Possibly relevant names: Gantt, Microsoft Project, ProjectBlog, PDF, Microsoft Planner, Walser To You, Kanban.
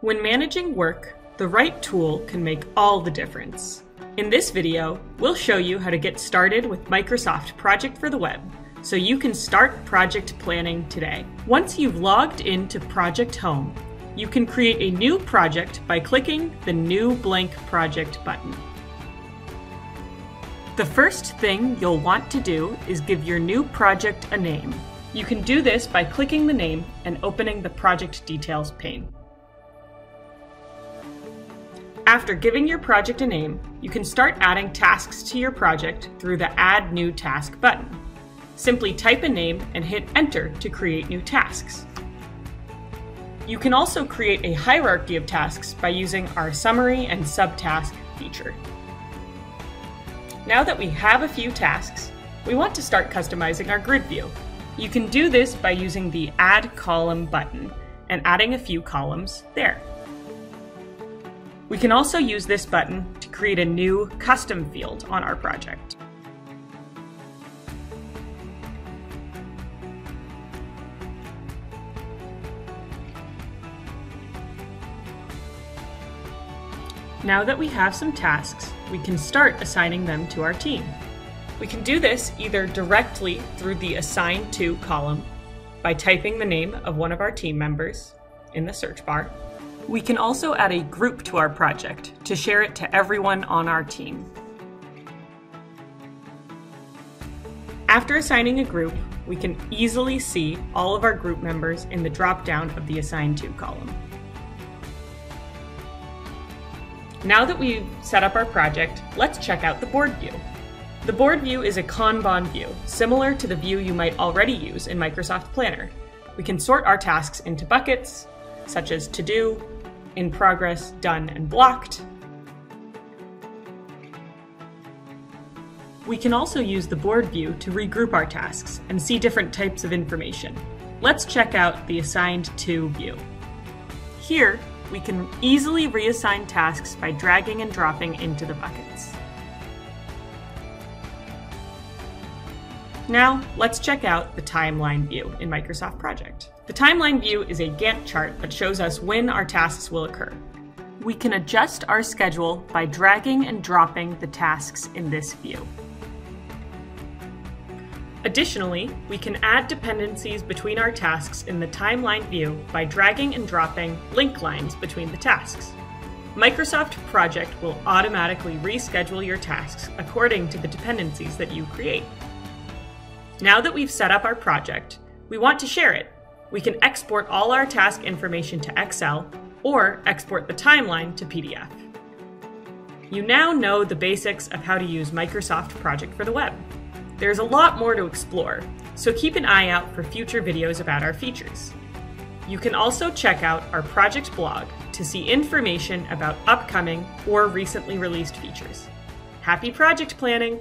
When managing work, the right tool can make all the difference. In this video, we'll show you how to get started with Microsoft Project for the web, so you can start project planning today. Once you've logged into Project Home, you can create a new project by clicking the New Blank Project button. The first thing you'll want to do is give your new project a name. You can do this by clicking the name and opening the Project Details pane. After giving your project a name, you can start adding tasks to your project through the Add New Task button. Simply type a name and hit Enter to create new tasks. You can also create a hierarchy of tasks by using our Summary and Subtask feature. Now that we have a few tasks, we want to start customizing our grid view. You can do this by using the Add Column button and adding a few columns there. We can also use this button to create a new custom field on our project. Now that we have some tasks, we can start assigning them to our team. We can do this either directly through the Assign To column by typing the name of one of our team members in the search bar. We can also add a group to our project to share it to everyone on our team. After assigning a group, we can easily see all of our group members in the drop-down of the Assign To column. Now that we've set up our project, let's check out the board view. The board view is a Kanban view, similar to the view you might already use in Microsoft Planner. We can sort our tasks into buckets, such as to-do, in progress, done, and blocked. We can also use the board view to regroup our tasks and see different types of information. Let's check out the Assigned To view. Here, we can easily reassign tasks by dragging and dropping into the buckets. Now, let's check out the timeline view in Microsoft Project. The timeline view is a Gantt chart that shows us when our tasks will occur. We can adjust our schedule by dragging and dropping the tasks in this view. Additionally, we can add dependencies between our tasks in the timeline view by dragging and dropping link lines between the tasks. Microsoft Project will automatically reschedule your tasks according to the dependencies that you create. Now that we've set up our project, we want to share it. We can export all our task information to Excel or export the timeline to PDF. You now know the basics of how to use Microsoft Project for the web. There's a lot more to explore, so keep an eye out for future videos about our features. You can also check out our project blog to see information about upcoming or recently released features. Happy project planning!